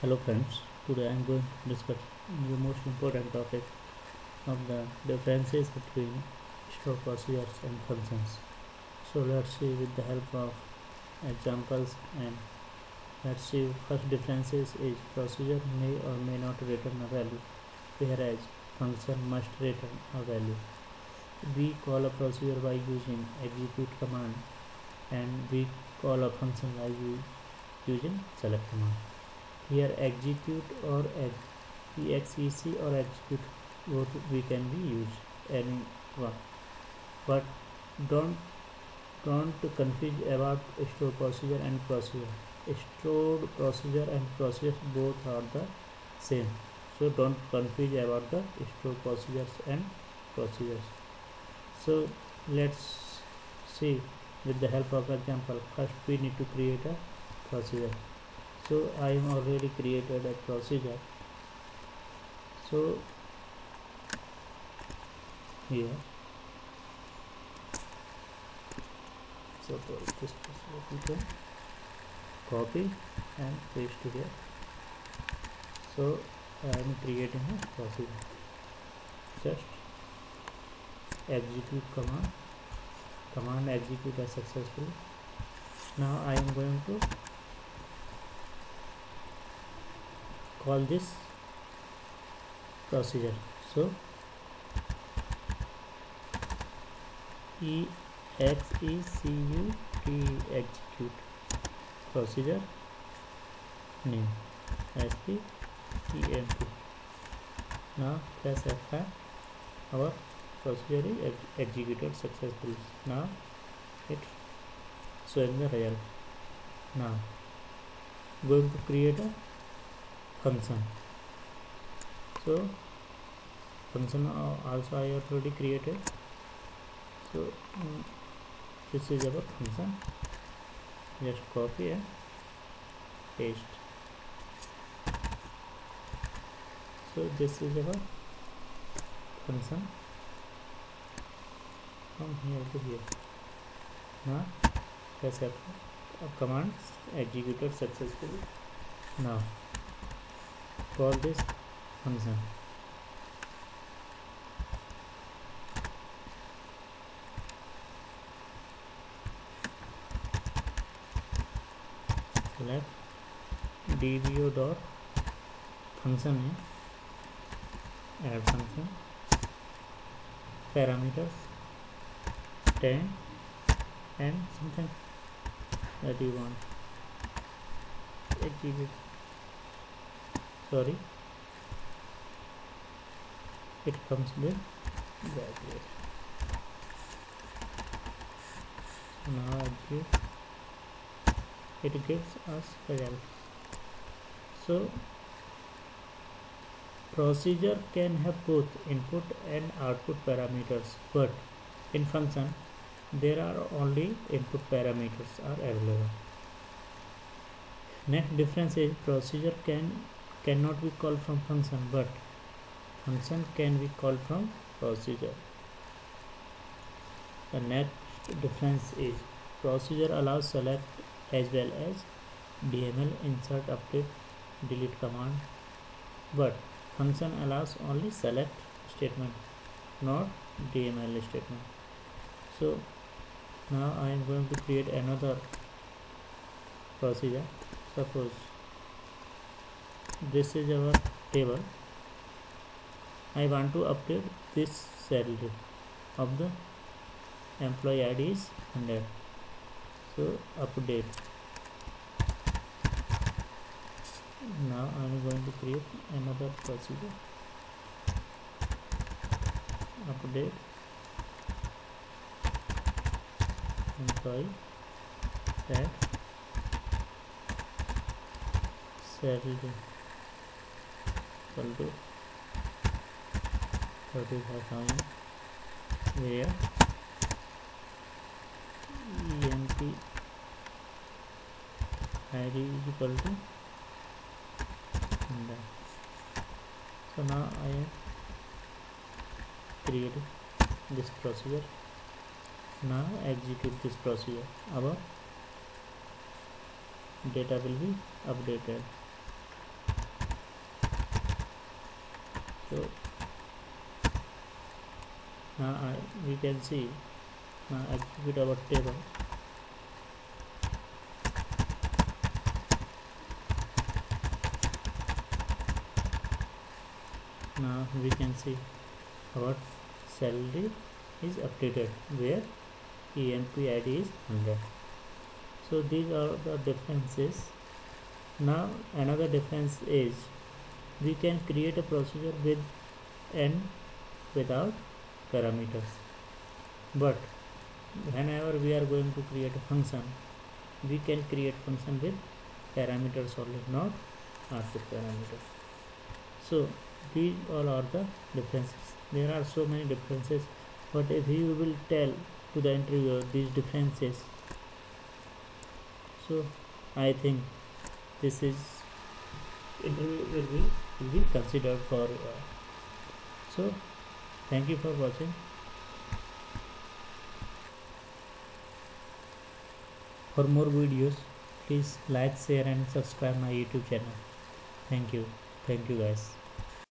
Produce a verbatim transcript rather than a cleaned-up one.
Hello friends, today I am going to discuss the most important topic of the differences between stored procedures and functions. So let's see with the help of examples, and let's see first differences is procedure may or may not return a value, whereas function must return a value. We call a procedure by using execute command, and we call a function by using select command. Here execute or exec or execute both we can be used, any one, but don't don't confuse about stored procedure and procedure. Stored procedure and procedure both are the same, so don't confuse about the stored procedures and procedures. So let's see with the help of example. First we need to create a procedure. So I am already created a procedure. So here, so this procedure we can copy and paste here. So I am creating a procedure. Just execute command. Command execute as successfully. Now I am going to call this procedure. So execute execute procedure name S P E M P. Now press F five. Our procedure is ex executed successfully. Now it showing the result. Now going to create a function. So function also I already created. So um, this is about function. Just copy and paste. So this is about function. From here to here. Now press F command executed successfully. Now call this function. Select dbo dot function है, add function, parameters ten and something that you want. Execute. Sorry, it comes with that way. Now execute. It gives us result. So procedure can have both input and output parameters, but in function there are only input parameters are available. Next difference is procedure can cannot be called from function, but function can be called from procedure. The next difference is procedure allows select as well as D M L, insert, update, delete command, but function allows only select statement, not D M L statement. So now I am going to create another procedure. Suppose this is our table. I want to update this salary of the employee I D is one hundred. So update. Now I am going to create another procedure. Update employee at salary equal to thirty-five thousand, where I D is equal to one hundred. So now I am creating this procedure. Now execute this procedure. Our data will be updated. So now I, we can see now execute our table. Now we can see our salary is updated where E M P I D is one hundred. So these are the differences. Now another difference is we can create a procedure with and without parameters, but whenever we are going to create a function, we can create function with parameters only, not after parameters. So these all are the differences. There are so many differences, but if you will tell to the interviewer these differences, so I think this is interview will be, will be considered for uh, so thank you for watching. For more videos, please like, share and subscribe my YouTube channel. Thank you. Thank you guys.